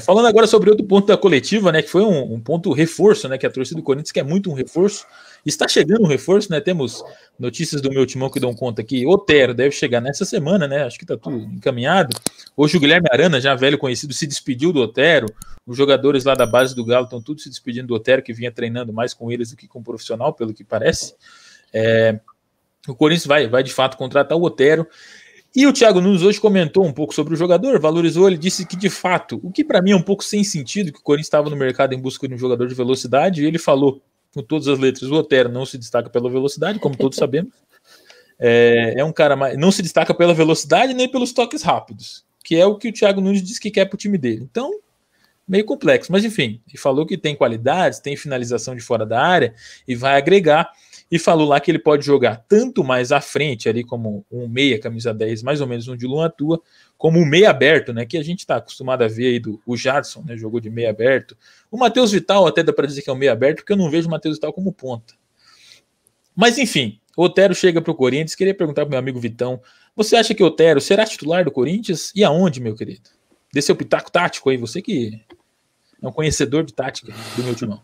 Falando agora sobre outro ponto da coletiva, né, que foi um ponto reforço, né, que a torcida do Corinthians quer muito um reforço. Está chegando um reforço, né? Temos notícias do meu timão que dão conta aqui. Otero deve chegar nessa semana, né? Acho que está tudo encaminhado. Hoje o Guilherme Arana, já velho conhecido, se despediu do Otero. Os jogadores lá da base do Galo estão todos se despedindo do Otero, que vinha treinando mais com eles do que com o profissional, pelo que parece. O Corinthians vai de fato contratar o Otero. E o Thiago Nunes hoje comentou um pouco sobre o jogador, valorizou, ele disse que de fato, o que para mim é um pouco sem sentido, que o Corinthians estava no mercado em busca de um jogador de velocidade, e ele falou com todas as letras, o Otero não se destaca pela velocidade, como todos sabemos, é um cara mais, não se destaca pela velocidade nem pelos toques rápidos, que é o que o Thiago Nunes disse que quer para o time dele. Então, meio complexo, mas enfim, ele falou que tem qualidades, tem finalização de fora da área e vai agregar. E falou lá que ele pode jogar tanto mais à frente, ali como um meia, camisa 10, mais ou menos onde o Luan atua, como um meia aberto, né? Que a gente está acostumado a ver aí o Jadson, né? Jogou de meia aberto. O Matheus Vital até dá para dizer que é um meia aberto, porque eu não vejo o Matheus Vital como ponta. Mas enfim, o Otero chega para o Corinthians. Queria perguntar para o meu amigo Vitão, você acha que o Otero será titular do Corinthians? E aonde, meu querido? Dê seu pitaco tático aí, você que é um conhecedor de tática do meu timão.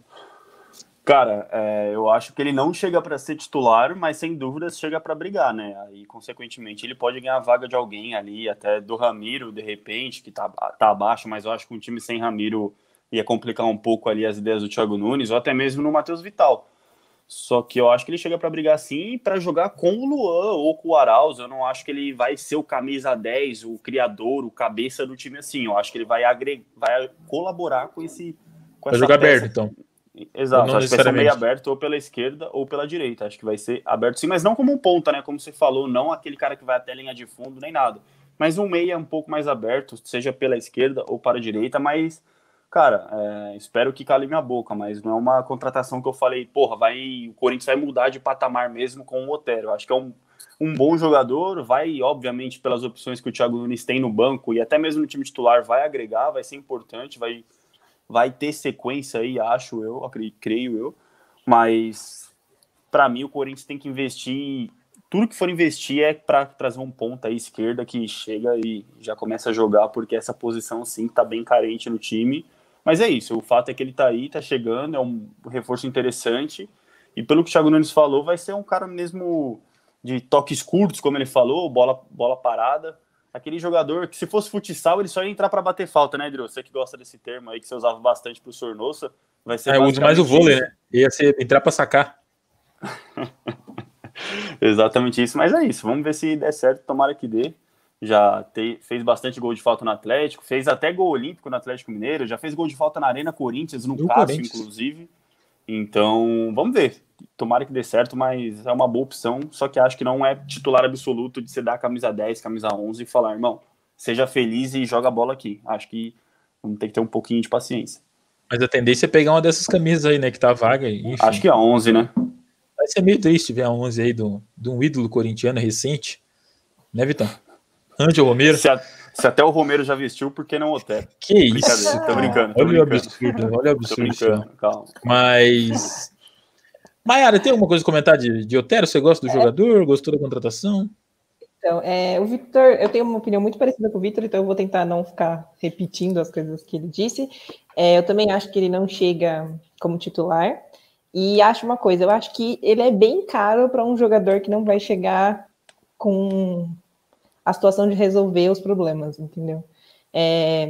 Cara, eu acho que ele não chega para ser titular, mas sem dúvidas chega para brigar, né? Aí, consequentemente, ele pode ganhar a vaga de alguém ali, até do Ramiro, de repente, que tá abaixo, mas eu acho que um time sem Ramiro ia complicar um pouco ali as ideias do Thiago Nunes, ou até mesmo no Matheus Vital. Só que eu acho que ele chega para brigar sim, para jogar com o Luan ou com o Arauz. Eu não acho que ele vai ser o camisa 10, o criador, o cabeça do time assim. Eu acho que ele vai agregar, vai colaborar com esse... Vai jogar aberto, então. Exato, acho que vai ser meio aberto ou pela esquerda ou pela direita, acho que vai ser aberto sim, mas não como um ponta, né, como você falou, não aquele cara que vai até a linha de fundo, nem nada, mas um meia um pouco mais aberto, seja pela esquerda ou para a direita, mas, cara, espero que cale minha boca, mas não é uma contratação que eu falei, porra, o Corinthians vai mudar de patamar mesmo com o Otero, acho que é um bom jogador, vai, obviamente, pelas opções que o Thiago Nunes tem no banco e até mesmo no time titular, vai agregar, vai ser importante, vai ter sequência aí, creio eu, mas para mim o Corinthians tem que investir, tudo que for investir é para trazer um ponta aí esquerda que chega e já começa a jogar, porque essa posição sim tá bem carente no time, mas é isso, o fato é que ele tá aí, tá chegando, é um reforço interessante, e pelo que o Thiago Nunes falou, vai ser um cara mesmo de toques curtos, como ele falou, bola parada, aquele jogador que se fosse futsal, ele só ia entrar para bater falta, né, Andrew? Você que gosta desse termo aí, que você usava bastante pro Sornosa, vai ser... eu uso mais o vôlei, né? Ia ser entrar para sacar. Exatamente isso, mas é isso. Vamos ver se der certo, tomara que dê. Já fez bastante gol de falta no Atlético, fez até gol olímpico no Atlético Mineiro, já fez gol de falta na Arena Corinthians, no Cássio, inclusive. Então, vamos ver. Tomara que dê certo, mas é uma boa opção, só que acho que não é titular absoluto de você dar a camisa 10, camisa 11 e falar, irmão, seja feliz e joga a bola aqui. Acho que vamos ter que ter um pouquinho de paciência. Mas a tendência é pegar uma dessas camisas aí, né, que tá vaga. Enfim. Acho que é a 11, né? Vai ser meio triste ver a 11 aí de um ídolo corintiano recente, né, Vitão? Angel Romero. Se até o Romero já vestiu, por que não o Otero? Que isso? Tô brincando. Olha o absurdo, olha o absurdo. Calma. Mas... Maiara, tem alguma coisa a comentar de Otero? Você gosta do jogador? Gostou da contratação? Então, o Victor, eu tenho uma opinião muito parecida com o Victor, então eu vou tentar não ficar repetindo as coisas que ele disse. Eu também acho que ele não chega como titular. E acho uma coisa, eu acho que ele é bem caro para um jogador que não vai chegar com a situação de resolver os problemas, entendeu?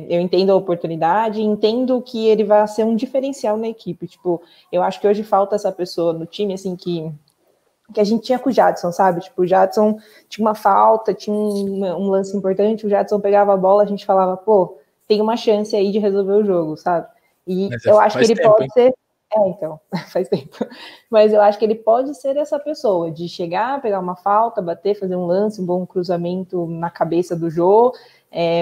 Eu entendo a oportunidade, entendo que ele vai ser um diferencial na equipe, tipo, eu acho que hoje falta essa pessoa no time, assim, que a gente tinha com o Jadson, sabe, tipo, o Jadson tinha uma falta, tinha um lance importante, o Jadson pegava a bola, a gente falava, pô, tem uma chance aí de resolver o jogo, sabe, e eu acho que ele pode ser, então, faz tempo, mas eu acho que ele pode ser essa pessoa, de chegar, pegar uma falta, bater, fazer um lance, um bom cruzamento na cabeça do Jô.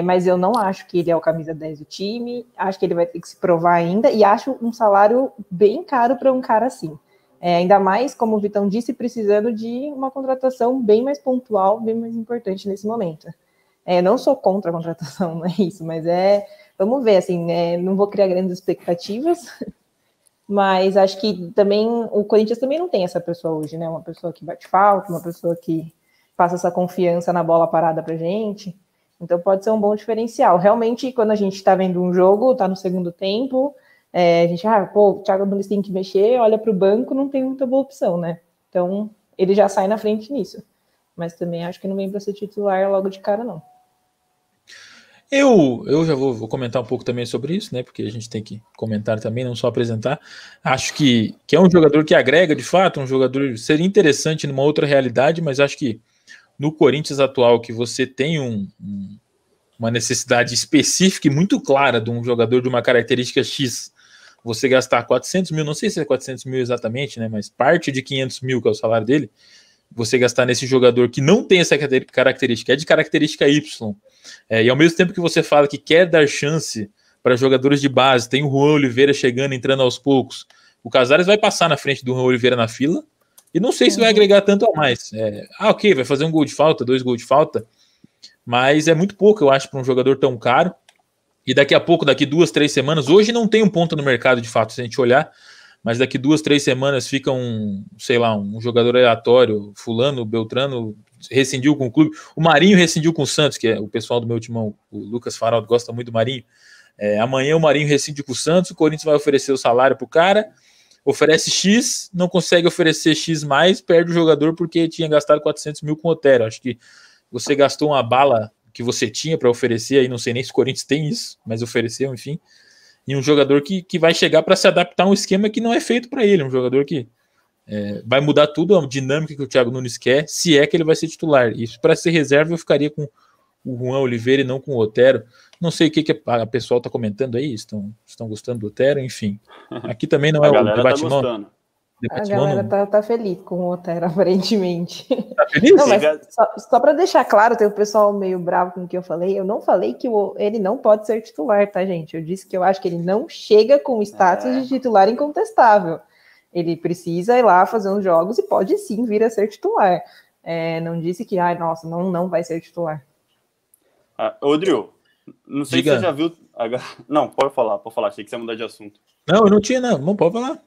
Mas eu não acho que ele é o camisa 10 do time, acho que ele vai ter que se provar ainda, e acho um salário bem caro para um cara assim. Ainda mais, como o Vitão disse, precisando de uma contratação bem mais pontual, bem mais importante nesse momento. Não sou contra a contratação, não é isso, mas vamos ver, assim, não vou criar grandes expectativas, mas acho que também, o Corinthians também não tem essa pessoa hoje, né? Uma pessoa que bate falta, uma pessoa que passa essa confiança na bola parada pra gente. Então pode ser um bom diferencial. Realmente, quando a gente está vendo um jogo, está no segundo tempo, a gente, o Thiago Nunes tem que mexer, olha para o banco, não tem muita boa opção, né? Então ele já sai na frente nisso. Mas também acho que não vem para ser titular logo de cara, não. Eu já vou comentar um pouco também sobre isso, né? Porque a gente tem que comentar também, não só apresentar. Acho que é um jogador que agrega, de fato, um jogador seria interessante numa outra realidade, mas acho que no Corinthians atual, que você tem uma necessidade específica e muito clara de um jogador de uma característica X, você gastar 400 mil, não sei se é 400 mil exatamente, né? Mas parte de 500 mil, que é o salário dele, você gastar nesse jogador que não tem essa característica, é de característica Y, e ao mesmo tempo que você fala que quer dar chance para jogadores de base, tem o Juan Oliveira chegando, entrando aos poucos, o Casares vai passar na frente do Juan Oliveira na fila, e não sei se vai agregar tanto a mais. Ok, vai fazer um gol de falta, 2 gols de falta, mas é muito pouco, eu acho, para um jogador tão caro, e daqui a pouco, daqui 2, 3 semanas, hoje não tem um ponto no mercado, de fato, se a gente olhar, mas daqui 2, 3 semanas fica um jogador aleatório, fulano, beltrano, rescindiu com o clube. O Marinho rescindiu com o Santos, que é o pessoal do meu timão, o Lucas Faraldo, gosta muito do Marinho. Amanhã o Marinho rescinde com o Santos, o Corinthians vai oferecer o salário pro cara, oferece X, não consegue oferecer X mais, perde o jogador porque tinha gastado 400 mil com o Otero. Acho que você gastou uma bala que você tinha para oferecer, aí não sei nem se o Corinthians tem isso, mas ofereceu, enfim. E um jogador que vai chegar para se adaptar a um esquema que não é feito para ele, um jogador que vai mudar tudo, a dinâmica que o Thiago Nunes quer, se é que ele vai ser titular. Isso para ser reserva eu ficaria com o Juan Oliveira e não com o Otero. Não sei o que a pessoal está comentando aí, estão gostando do Otero, enfim. Aqui também não é o debate, não. A galera tá feliz com o Otero, aparentemente. Tá feliz? Não, só para deixar claro, tem o pessoal meio bravo com o que eu falei. Eu não falei que ele não pode ser titular, tá, gente? Eu disse que eu acho que ele não chega com o status de titular incontestável. Ele precisa ir lá fazer uns jogos e pode sim vir a ser titular. Não disse que, não vai ser titular. Rodrigo, não sei se você já viu... Não, pode falar. Achei que você ia mudar de assunto. Não, eu não tinha, não. Não pode falar.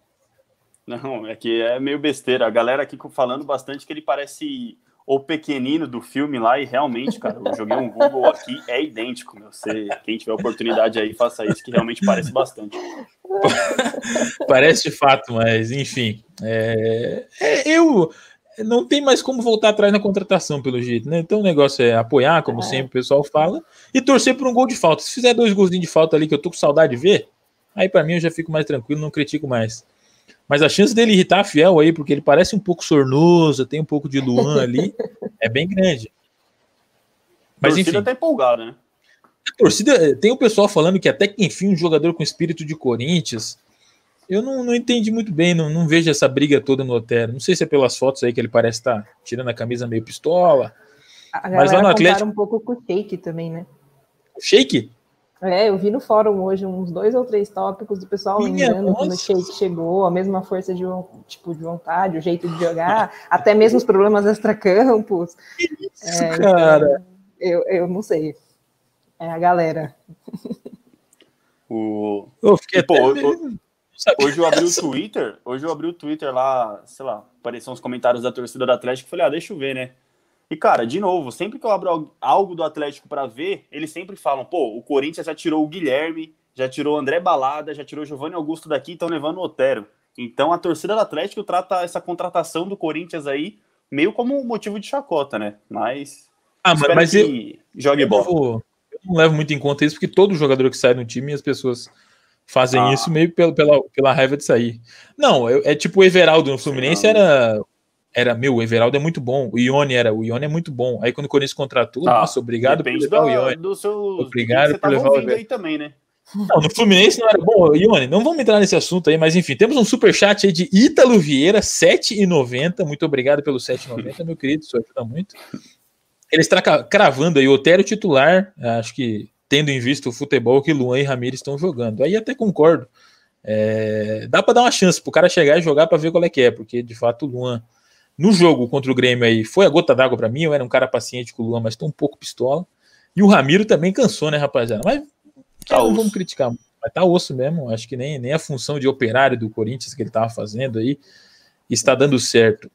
Não, é que é meio besteira. A galera aqui falando bastante que ele parece o pequenino do filme lá, e realmente, cara, eu joguei um Google aqui, é idêntico, meu. Quem tiver oportunidade aí, faça isso, que realmente parece bastante. Parece de fato, mas enfim. Não tem mais como voltar atrás na contratação, pelo jeito, né? Então o negócio é apoiar, como sempre o pessoal fala, e torcer por um gol de falta. Se fizer 2 golzinhos de falta ali, que eu tô com saudade de ver, aí pra mim eu já fico mais tranquilo, não critico mais. Mas a chance dele irritar a Fiel aí, porque ele parece um pouco Sornosa, tem um pouco de Luan ali, é bem grande. Mas a torcida tá empolgada, né? A torcida, tem o pessoal falando que até que enfim um jogador com espírito de Corinthians. Eu não entendi muito bem, não vejo essa briga toda no Otero. Não sei se é pelas fotos aí que ele parece estar tirando a camisa meio pistola. Mas lá no Atlético. Um pouco com o Shake também, né? O Shake? Eu vi no fórum hoje uns 2 ou 3 tópicos do pessoal lembrando quando o Shake chegou, a mesma força de de vontade, o jeito de jogar, até mesmo os problemas extracampos. Que isso, cara? Eu não sei. É a galera. Eu fiquei hoje eu abri o Twitter, lá, sei lá, apareciam uns comentários da torcida do Atlético, falei, deixa eu ver, né? E, cara, de novo, sempre que eu abro algo do Atlético para ver, eles sempre falam, o Corinthians já tirou o Guilherme, já tirou o André Balada, já tirou o Giovanni Augusto daqui e estão levando o Otero. Então, a torcida do Atlético trata essa contratação do Corinthians aí meio como um motivo de chacota, né? Mas... mas que jogue bola. Eu não levo muito em conta isso, porque todo jogador que sai no time, as pessoas... fazem isso meio pela raiva de sair. Não, é tipo o Everaldo no Fluminense o Everaldo é muito bom, o Ione é muito bom. Aí quando o Corinthians contratou, obrigado por levar o Ione. Obrigado por levar o Everaldo. Aí também, né? Não, no Fluminense não era bom, Ione, não vamos entrar nesse assunto aí, mas enfim, temos um superchat aí de Ítalo Vieira, 7,90, muito obrigado pelo 7,90, meu querido, isso ajuda muito. Ele está cravando aí o Otero titular, acho que tendo em vista o futebol que Luan e Ramiro estão jogando. Aí até concordo. Dá para dar uma chance pro cara chegar e jogar para ver qual é que é, porque de fato o Luan, no jogo contra o Grêmio aí, foi a gota d'água para mim, eu era um cara paciente com o Luan, mas tô um pouco pistola. E o Ramiro também cansou, né, rapaziada? Mas não vamos criticar, mas tá osso mesmo, acho que nem a função de operário do Corinthians que ele tava fazendo aí está dando certo.